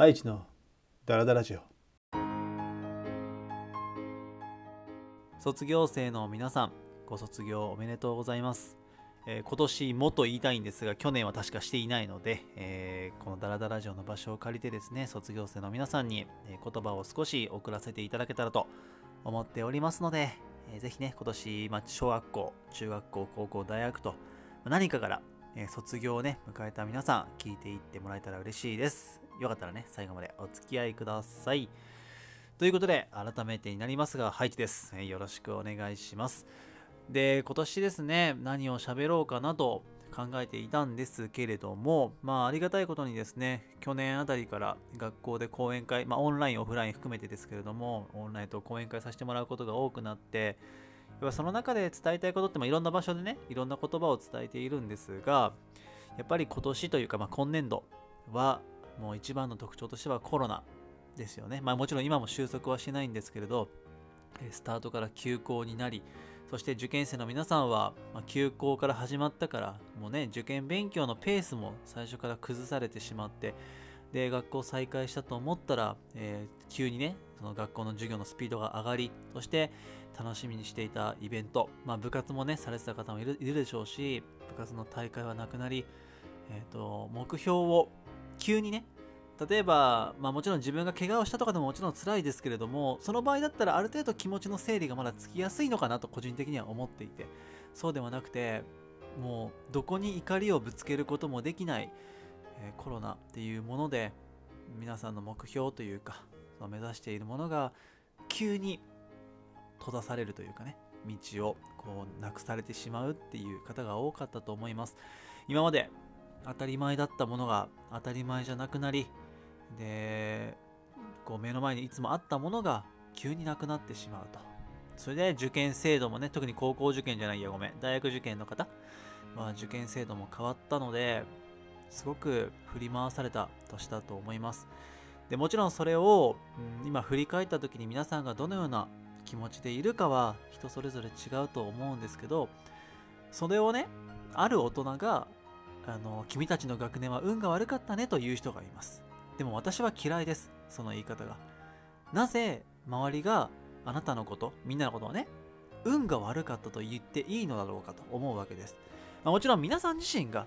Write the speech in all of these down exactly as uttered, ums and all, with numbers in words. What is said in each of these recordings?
愛知のダラダラジオ。卒業生の皆さん、ご卒業おめでとうございます。えー、今年もと言いたいんですが、去年は確かしていないので、えー、このダラダラジオの場所を借りてですね、卒業生の皆さんに言葉を少し送らせていただけたらと思っておりますので、えー、ぜひね、今年、まあ、小学校、中学校、高校、大学と、まあ、何かから、えー、卒業をね、迎えた皆さん、聞いていってもらえたら嬉しいです。よかったらね、最後までお付き合いください。ということで、改めてになりますが、廃棄です。えー、よろしくお願いします。で、今年ですね、何を喋ろうかなと考えていたんですけれども、まあ、ありがたいことにですね、去年あたりから学校で講演会、まあ、オンライン、オフライン含めてですけれども、オンラインと講演会させてもらうことが多くなって、その中で伝えたいことって、まあ、いろんな場所でね、いろんな言葉を伝えているんですが、やっぱり今年というか、まあ、今年度は、もう一番の特徴としてはコロナですよね。まあ、もちろん今も収束はしないんですけれど、スタートから休校になり、そして受験生の皆さんは、まあ、休校から始まったから、もうね、受験勉強のペースも最初から崩されてしまって、で、学校再開したと思ったら、えー、急にね、その学校の授業のスピードが上がり、そして楽しみにしていたイベント、まあ、部活もね、されてた方もいる、いるでしょうし、部活の大会はなくなり、えーと、目標を急にね、例えば、まあ、もちろん自分が怪我をしたとかでももちろん辛いですけれども、その場合だったらある程度気持ちの整理がまだつきやすいのかなと個人的には思っていて、そうではなくて、もうどこに怒りをぶつけることもできない、えー、コロナっていうもので、皆さんの目標というか目指しているものが急に閉ざされるというかね、道をこうなくされてしまうっていう方が多かったと思います。今まで当たり前だったものが当たり前じゃなくなり、で、こう目の前にいつもあったものが急になくなってしまうと。それで受験制度もね、特に高校受験じゃないや、ごめん、大学受験の方は受験制度も変わったので、すごく振り回された年だと思います。で、もちろんそれを、うん、今振り返った時に皆さんがどのような気持ちでいるかは人それぞれ違うと思うんですけど、それをね、ある大人が、あの、君たちの学年は運が悪かったねという人がいます。でも私は嫌いです。その言い方が。なぜ周りがあなたのこと、みんなのことをね、運が悪かったと言っていいのだろうかと思うわけです。まあ、もちろん皆さん自身が、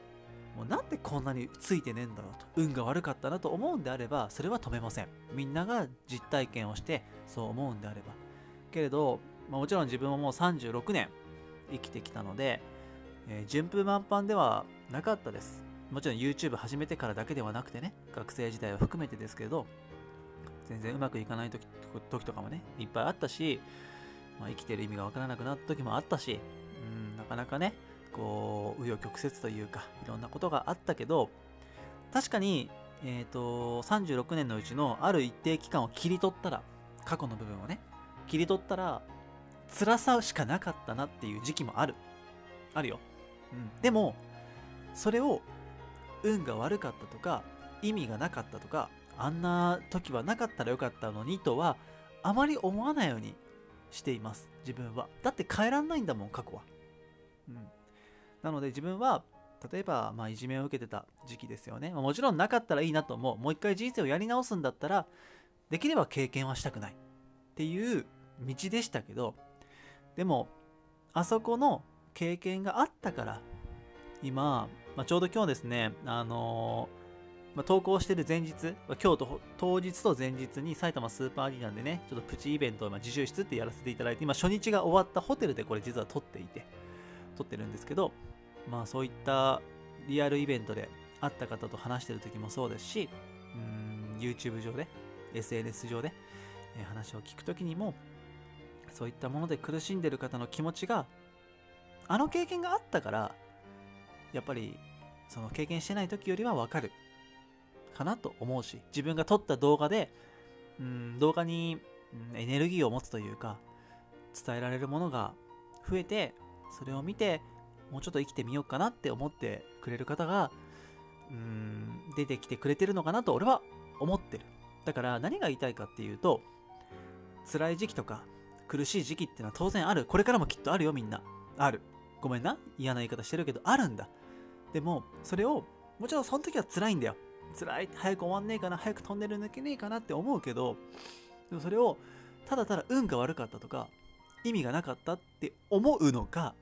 もうなんでこんなについてねえんだろうと、運が悪かったなと思うんであれば、それは止めません。みんなが実体験をして、そう思うんであれば。けれど、まあ、もちろん自分はもうさんじゅうろくねん生きてきたので、えー、順風満帆ではなかったです。もちろん YouTube 始めてからだけではなくてね、学生時代を含めてですけど、全然うまくいかない時、時とかもね、いっぱいあったし、まあ、生きてる意味がわからなくなった時もあったし、うん、なかなかね、こう、紆余曲折というか、いろんなことがあったけど、確かに、えっと、さんじゅうろくねんのうちのある一定期間を切り取ったら、過去の部分をね、切り取ったら、辛さしかなかったなっていう時期もある。あるよ。うん、でも、それを、運が悪かったとか意味がなかったとか、あんな時はなかったらよかったのにとはあまり思わないようにしています。自分はだって変えらんないんだもん、過去は、うん、なので自分は例えば、まあ、いじめを受けてた時期ですよね、まあ、もちろんなかったらいいなと思う。もう一回人生をやり直すんだったらできれば経験はしたくないっていう道でしたけど、でもあそこの経験があったから今、まあ、ちょうど今日ですね、あのーまあ、投稿してる前日、今日と当日と前日に埼玉スーパーアリーナでね、ちょっとプチイベントを今自習室ってやらせていただいて、今初日が終わったホテルでこれ実は撮っていて、撮ってるんですけど、まあそういったリアルイベントで会った方と話してる時もそうですし、うーん、 YouTube 上で、エスエヌエス 上で、えー、話を聞く時にも、そういったもので苦しんでる方の気持ちが、あの経験があったから、やっぱりその経験してない時よりは分かるかなと思うし、自分が撮った動画で、うん、動画に、うん、エネルギーを持つというか、伝えられるものが増えて、それを見てもうちょっと生きてみようかなって思ってくれる方が、うん、出てきてくれてるのかなと俺は思ってる。だから何が言いたいかっていうと、辛い時期とか苦しい時期ってのは当然ある。これからもきっとあるよ、みんなある。ごめんな、嫌な言い方してるけどあるんだ。でも、それを、もちろんその時は辛いんだよ。辛い、早く終わんねえかな、早くトンネル抜けねえかなって思うけど、でもそれをただただ運が悪かったとか意味がなかったって思うのか、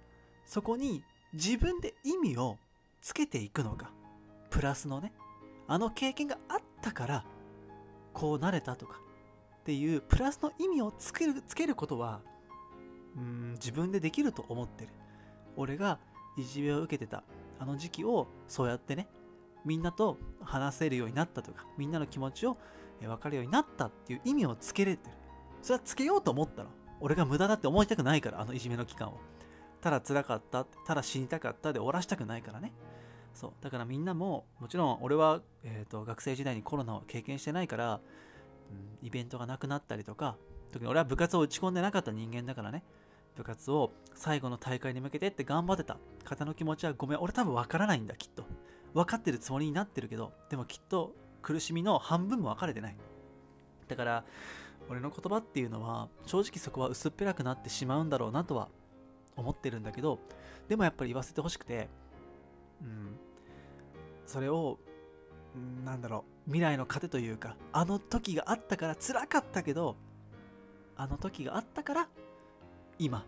そこに自分で意味をつけていくのか、プラスのね、あの経験があったからこうなれたとかっていうプラスの意味をつける、つけることはうーん自分でできると思ってる。俺がいじめを受けてたあの時期をそうやってね、みんなと話せるようになったとか、みんなの気持ちを分かるようになったっていう意味をつけれてる。それはつけようと思ったの。俺が無駄だって思いたくないから、あのいじめの期間をただ辛かった、ただ死にたかったで終わらしたくないからね。そうだからみんなももちろん俺は、えーと、学生時代にコロナを経験してないから、うん、イベントがなくなったりとか、特に俺は部活を打ち込んでなかった人間だからね、部活を最後の大会に向けてって頑張ってた方の気持ちはごめん、俺多分分からないんだ、きっと分かってるつもりになってるけど、でもきっと苦しみの半分も分かれてない。だから俺の言葉っていうのは正直そこは薄っぺらくなってしまうんだろうなとは思ってるんだけど、でもやっぱり言わせてほしくて、うん、それをなんだろう、未来の糧というか、あの時があったから辛かったけど、あの時があったから今、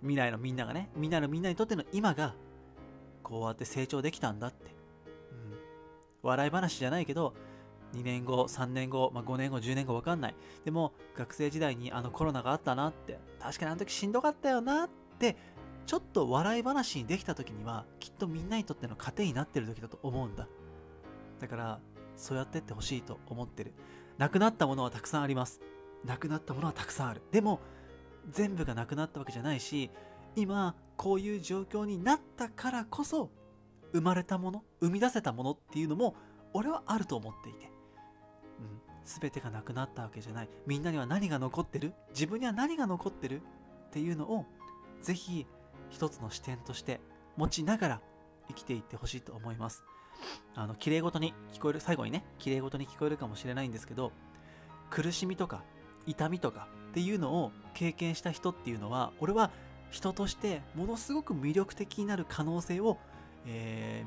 未来のみんながね、未来のみんなにとっての今がこうやって成長できたんだって、うん、笑い話じゃないけどにねんご、さんねんご、まあ、ごねんご、じゅうねんご分かんない。でも学生時代にあのコロナがあったなって、確かにあの時しんどかったよなってちょっと笑い話にできた時にはきっとみんなにとっての糧になってる時だと思うんだ。だからそうやってってほしいと思ってる。なくなったものはたくさんあります。なくなったものはたくさんある。でも全部がなくなったわけじゃないし、今こういう状況になったからこそ生まれたもの、生み出せたものっていうのも俺はあると思っていて、うん、全てがなくなったわけじゃない。みんなには何が残ってる、自分には何が残ってるっていうのをぜひ一つの視点として持ちながら生きていってほしいと思います。あの綺麗事に聞こえる、最後にね綺麗事に聞こえるかもしれないんですけど、苦しみとか痛みとかっていうのを経験した人っていうのは、俺は人としてものすごく魅力的になる可能性を、え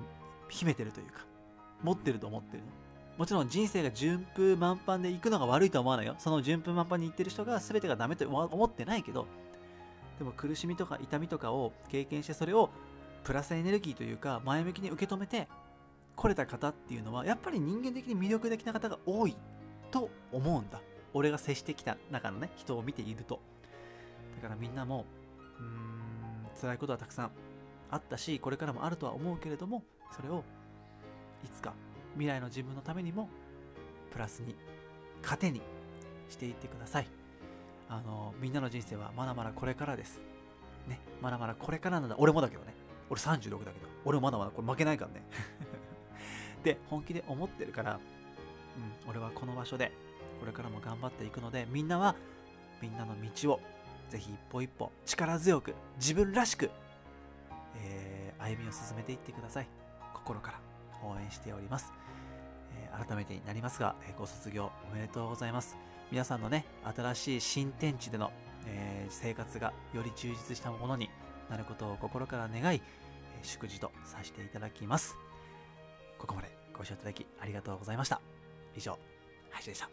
ー、秘めてるというか持ってると思ってるの。もちろん人生が順風満帆で行くのが悪いとは思わないよ。その順風満帆に行ってる人が全てがダメと思ってないけど、でも苦しみとか痛みとかを経験して、それをプラスエネルギーというか前向きに受け止めてこれた方っていうのはやっぱり人間的に魅力的な方が多いと思うんだ。俺が接してきた中のね人を見ていると。だからみんなもうーん辛いことはたくさんあったし、これからもあるとは思うけれども、それをいつか未来の自分のためにもプラスに糧にしていってください。あのみんなの人生はまだまだこれからですね。まだまだこれからなんだ。俺もだけどね、俺さんじゅうろくだけど、俺もまだまだこれ負けないからねで本気で思ってるから、うん、俺はこの場所でこれからも頑張っていくので、みんなはみんなの道をぜひ一歩一歩力強く自分らしく、えー、歩みを進めていってください。心から応援しております。えー、改めてになりますが、えー、ご卒業おめでとうございます。皆さんのね新しい新天地での、えー、生活がより充実したものになることを心から願い、えー、祝辞とさせていただきます。ここまでご視聴いただきありがとうございました。以上、林でした。